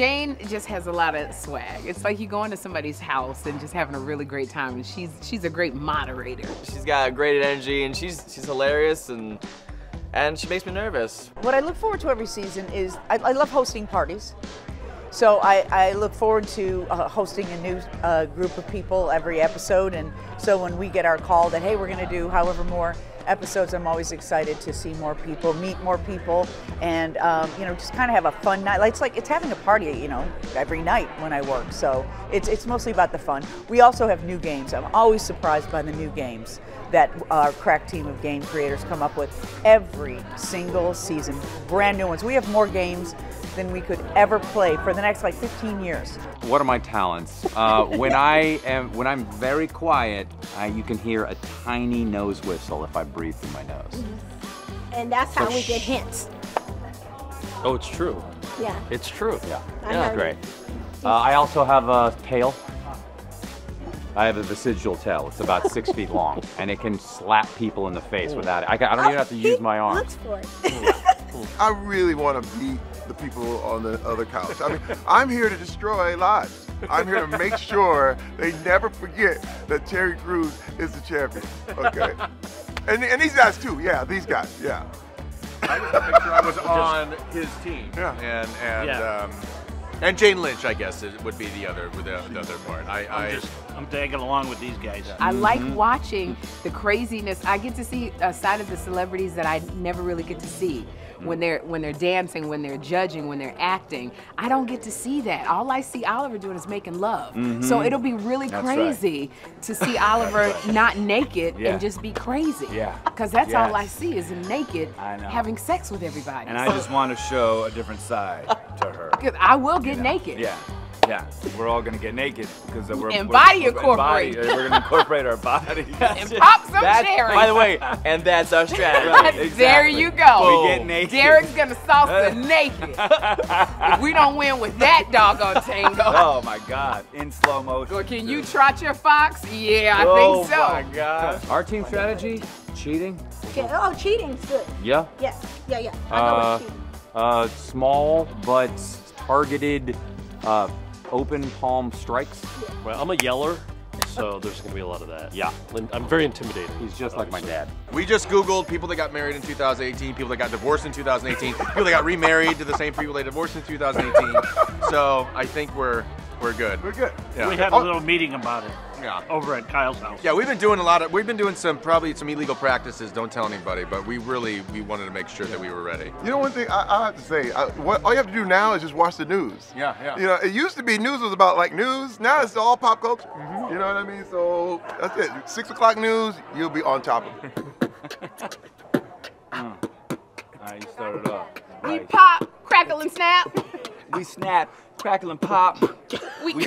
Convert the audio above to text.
Jane just has a lot of swag. It's like you going to somebody's house and just having a really great time, and she's a great moderator. She's got great energy, and she's hilarious, and she makes me nervous. What I look forward to every season is, I love hosting parties. So I look forward to hosting a new group of people every episode, and so when we get our call that, hey, we're gonna do however more episodes, I'm always excited to see more people, meet more people, and you know, just kind of have a fun night. It's like, it's having a party, you know, every night when I work, so it's mostly about the fun. We also have new games. I'm always surprised by the new games that our crack team of game creators come up with every single season. Brand new ones. We have more games than we could ever play for the next like 15 years. What are my talents? When I'm very quiet, you can hear a tiny nose whistle if I breathe through my nose. Mm-hmm. And that's how we get hints. Oh, it's true. Yeah. It's true. Yeah. Yeah. Great. I also have a tail. I have a vestigial tail. It's about 6 feet long, and it can slap people in the face without it. I don't even have to use my arm. Looks for it. I really want to beat the people on the other couch. I mean, I'm here to destroy lives. I'm here to make sure they never forget that Terry Crews is the champion. Okay, and these guys too. Yeah, these guys. Yeah. I just want to make sure I was on his team. Yeah. And Jane Lynch, I guess, would be the other part. I'm tagging along with these guys. I like watching the craziness. I get to see a side of the celebrities that I never really get to see. When they're dancing, when they're judging, when they're acting, I don't get to see that. All I see Oliver doing is making love. So it'll be really crazy to see Oliver not naked and just be crazy. Yeah. Because that's all I see is him naked having sex with everybody. And I just want to show a different side to her. I will get naked. Yeah. Yeah, we're all gonna get naked because we're gonna incorporate our bodies and pop some cherries. By the way, and that's our strategy. Right, exactly. There you go. We get naked. Derek's gonna salsa naked. If we don't win with that doggone tango. Oh my God, in slow motion. Well, can you trot your fox? Yeah, I think so. Oh my God. Our team strategy: cheating. Okay. Oh, cheating's good. Yeah. Yeah. Yeah. Yeah. I know it's cheating. Small but targeted. Open palm strikes. Well, I'm a yeller, so there's gonna be a lot of that. Yeah. I'm very intimidated. He's just like my dad. We just Googled people that got married in 2018, people that got divorced in 2018, people that got remarried to the same people they divorced in 2018. So I think we're good. We're good. Yeah. We had a little meeting about it. Yeah. Over at Kyle's house. Yeah, we've been doing some illegal practices, don't tell anybody, but we wanted to make sure that we were ready. You know, one thing I have to say, all you have to do now is just watch the news. Yeah, yeah. You know, it used to be news was about like news, now it's all pop culture. You know what I mean? So that's it. 6 o'clock news, you'll be on top of it. All right, you started off. Nice. We pop, crackle and snap. We snap, crackle and pop. we